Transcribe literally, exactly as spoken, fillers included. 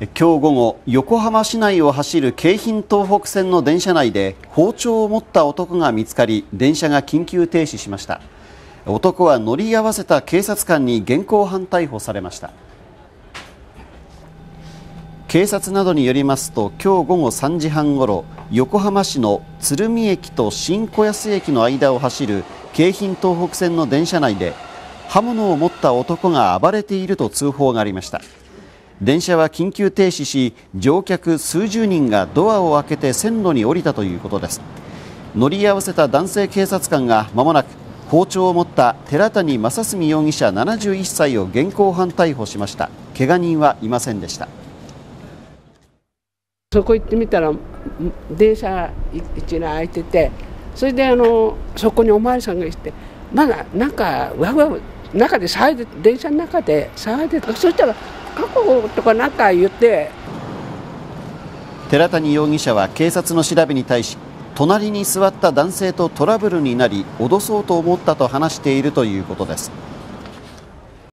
今日午後、横浜市内を走る京浜東北線の電車内で包丁を持った男が見つかり、電車が緊急停止しました。男は乗り合わせた警察官に現行犯逮捕されました。警察などによりますと、今日午後さんじはんごろ、横浜市の鶴見駅と新小安駅の間を走る京浜東北線の電車内で刃物を持った男が暴れていると通報がありました。電車は緊急停止し、乗客数十人がドアを開けて線路に降りたということです。乗り合わせた男性警察官が間もなく包丁を持った寺谷正純容疑者ななじゅういっさいを現行犯逮捕しました。けが人はいませんでした。そこ行ってみたら電車一覧開いてて、それであのそこにお巡りさんがいて、まだなんかわわ中で騒いで電車の中で騒いでた。そしたら確保とかなんか言って。寺谷容疑者は警察の調べに対し、隣に座った男性とトラブルになり、脅そうと思ったと話しているということです。